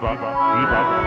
Baba,